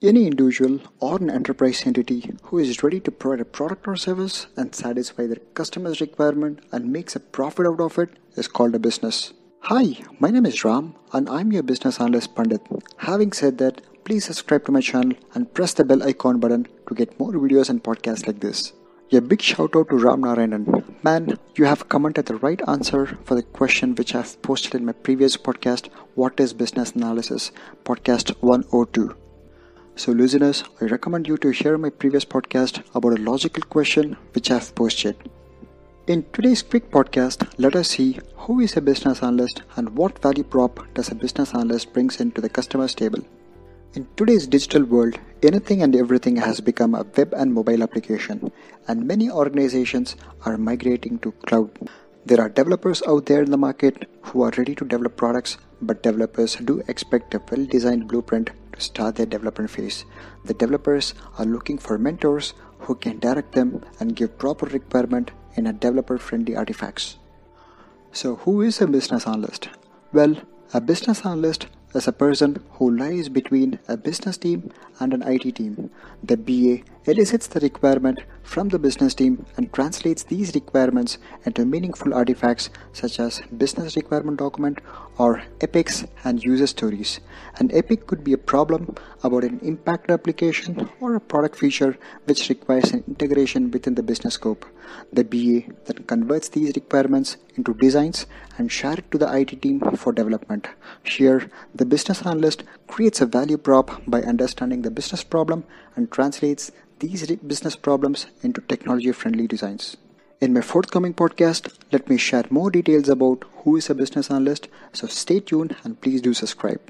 Any individual or an enterprise entity who is ready to provide a product or service and satisfy their customer's requirement and makes a profit out of it is called a business. Hi, my name is Ram and I'm your business analyst Pandit. Having said that, please subscribe to my channel and press the bell icon button to get more videos and podcasts like this. A big shout out to Ram Narayanan. Man, you have commented the right answer for the question which I have posted in my previous podcast, What is Business Analysis? Podcast 102. So listeners, I recommend you to hear my previous podcast about a logical question which I have posted. In today's quick podcast, let us see who is a business analyst and what value prop does a business analyst brings into the customer's table. In today's digital world, anything and everything has become a web and mobile application, and many organizations are migrating to cloud. There are developers out there in the market who are ready to develop products, but developers do expect a well-designed blueprint to start their development phase. The developers are looking for mentors who can direct them and give proper requirement in a developer-friendly artifacts. So who is a business analyst? Well, a business analyst is a person who lies between a business team and an IT team. The BA elicits the requirement from the business team and translates these requirements into meaningful artifacts such as business requirement document or epics and user stories. An epic could be a problem about an impacted application or a product feature which requires an integration within the business scope. The BA then converts these requirements into designs and shares it to the IT team for development. Here, the business analyst creates a value prop by understanding the business problem and translates these business problems into technology-friendly designs. In my forthcoming podcast, let me share more details about who is a business analyst, so stay tuned and please do subscribe.